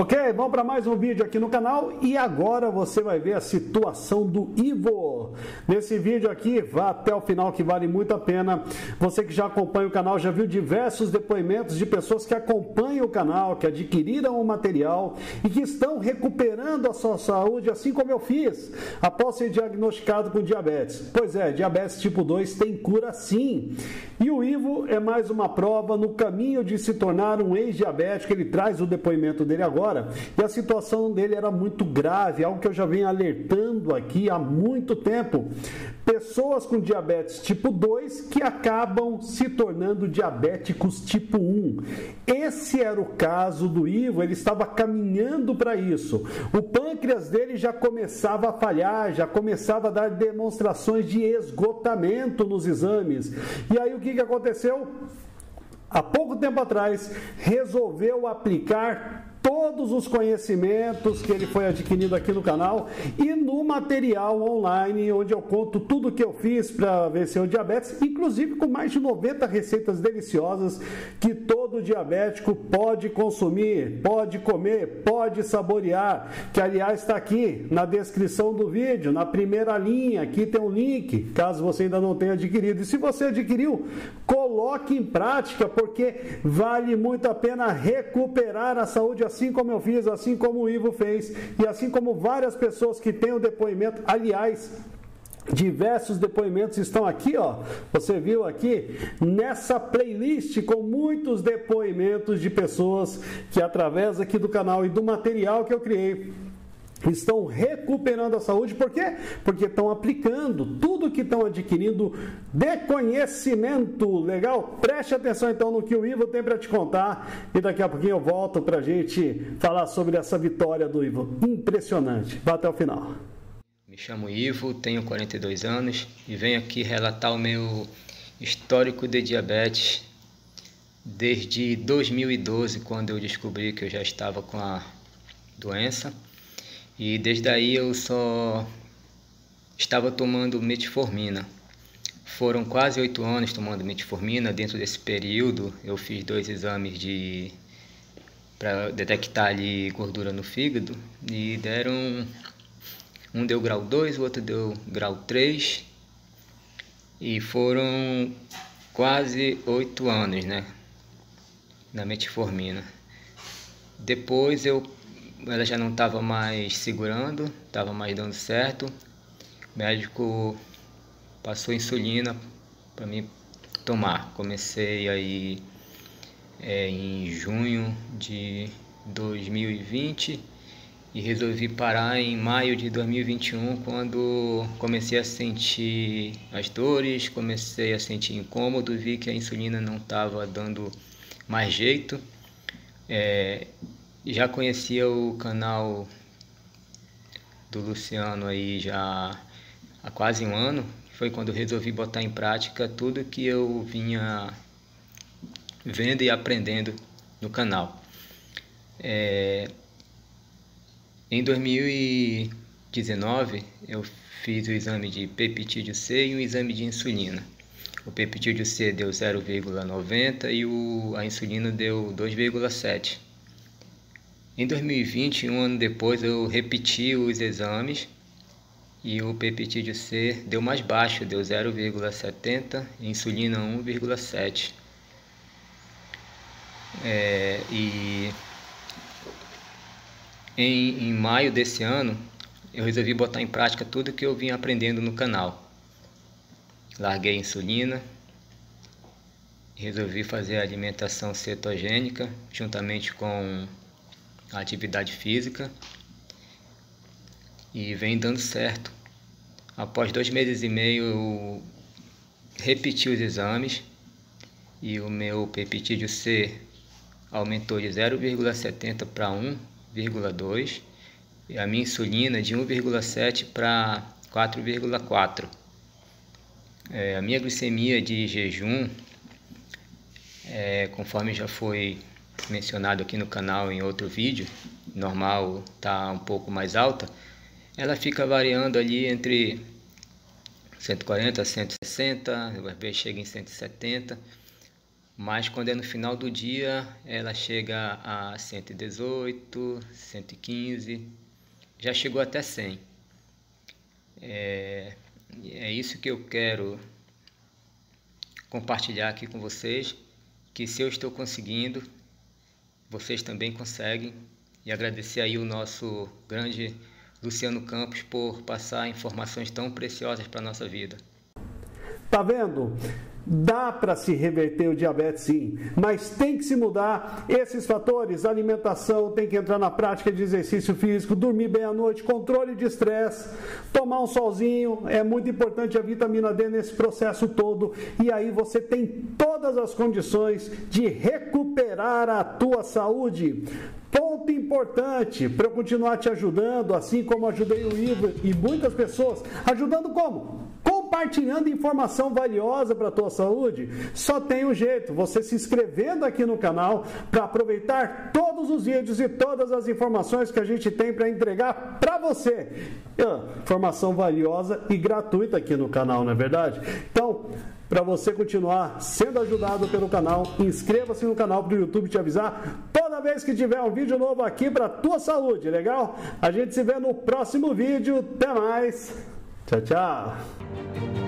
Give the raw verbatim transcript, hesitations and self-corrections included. Ok, vamos para mais um vídeo aqui no canal e agora você vai ver a situação do Ivo. Nesse vídeo aqui, vá até o final que vale muito a pena. Você que já acompanha o canal já viu diversos depoimentos de pessoas que acompanham o canal, que adquiriram o material e que estão recuperando a sua saúde, assim como eu fiz, após ser diagnosticado com diabetes. Pois é, diabetes tipo dois tem cura sim. E o Ivo é mais uma prova no caminho de se tornar um ex-diabético. Ele traz o depoimento dele agora. E a situação dele era muito grave, algo que eu já venho alertando aqui há muito tempo. Pessoas com diabetes tipo dois que acabam se tornando diabéticos tipo um. Esse era o caso do Ivo, ele estava caminhando para isso. O pâncreas dele já começava a falhar, já começava a dar demonstrações de esgotamento nos exames. E aí o que, que aconteceu? Há pouco tempo atrás, resolveu aplicar todos os conhecimentos que ele foi adquirindo aqui no canal e no material online, onde eu conto tudo que eu fiz para vencer o diabetes, inclusive com mais de noventa receitas deliciosas que todo diabético pode consumir, pode comer, pode saborear, que aliás está aqui na descrição do vídeo, na primeira linha, aqui tem um link, caso você ainda não tenha adquirido. E se você adquiriu, coloque em prática, porque vale muito a pena recuperar a saúde, assim como eu fiz, assim como o Ivo fez e assim como várias pessoas que têm o depoimento. Aliás, diversos depoimentos estão aqui, ó. Você viu aqui nessa playlist com muitos depoimentos de pessoas que, através aqui do canal e do material que eu criei, estão recuperando a saúde. Por quê? Porque estão aplicando tudo que estão adquirindo de conhecimento. Legal? Preste atenção então no que o Ivo tem para te contar e daqui a pouquinho eu volto para a gente falar sobre essa vitória do Ivo. Impressionante. Vá até o final. Me chamo Ivo, tenho quarenta e dois anos e venho aqui relatar o meu histórico de diabetes desde dois mil e doze, quando eu descobri que eu já estava com a doença. E desde aí eu só estava tomando metformina. Foram quase oito anos tomando metformina. Dentro desse período eu fiz dois exames de para detectar ali gordura no fígado e deram, um deu grau dois, o outro deu grau três, e foram quase oito anos, né, na metformina. Depois eu ela já não estava mais segurando, estava mais dando certo. O médico passou insulina para mim tomar. Comecei aí é, em junho de dois mil e vinte e resolvi parar em maio de dois mil e vinte e um, quando comecei a sentir as dores, comecei a sentir incômodo, vi que a insulina não estava dando mais jeito. É, Já conhecia o canal do Luciano aí já há quase um ano. Foi quando eu resolvi botar em prática tudo que eu vinha vendo e aprendendo no canal. É, em dois mil e dezenove eu fiz o exame de peptídeo C e um exame de insulina. O peptídeo C deu zero vírgula noventa e o, a insulina deu dois vírgula sete. Em dois mil e vinte, um ano depois, eu repeti os exames e o peptídeo C deu mais baixo, deu zero vírgula setenta, insulina um vírgula sete. É, e em, em maio desse ano, eu resolvi botar em prática tudo que eu vim aprendendo no canal. Larguei a insulina, resolvi fazer a alimentação cetogênica juntamente com a atividade física, e vem dando certo. Após dois meses e meio eu repeti os exames e o meu peptídeo C aumentou de zero vírgula setenta para um vírgula dois e a minha insulina de um vírgula sete para quatro vírgula quatro. É, a minha glicemia de jejum, é, conforme já foi mencionado aqui no canal em outro vídeo, normal tá um pouco mais alta, ela fica variando ali entre cento e quarenta a cento e sessenta, às vezes chega em cento e setenta, mas quando é no final do dia ela chega a cento e dezoito, cento e quinze, já chegou até cem. É, é isso que eu quero compartilhar aqui com vocês, que se eu estou conseguindo, vocês também conseguem, e agradecer aí o nosso grande Luciano Campos por passar informações tão preciosas para a nossa vida. Tá vendo? Dá para se reverter o diabetes, sim, mas tem que se mudar esses fatores: alimentação, tem que entrar na prática de exercício físico, dormir bem à noite, controle de estresse, tomar um solzinho, é muito importante a vitamina D nesse processo todo, e aí você tem todas as condições de recuperar a tua saúde. Ponto importante para eu continuar te ajudando, assim como ajudei o Ivo e muitas pessoas, ajudando como? Compartilhando informação valiosa para a tua saúde. Só tem um jeito, você se inscrevendo aqui no canal para aproveitar todos os vídeos e todas as informações que a gente tem para entregar para você. Informação valiosa e gratuita aqui no canal, não é verdade? Então, para você continuar sendo ajudado pelo canal, inscreva-se no canal para o YouTube te avisar toda vez que tiver um vídeo novo aqui para a tua saúde, legal? A gente se vê no próximo vídeo, até mais! Tchau, tchau!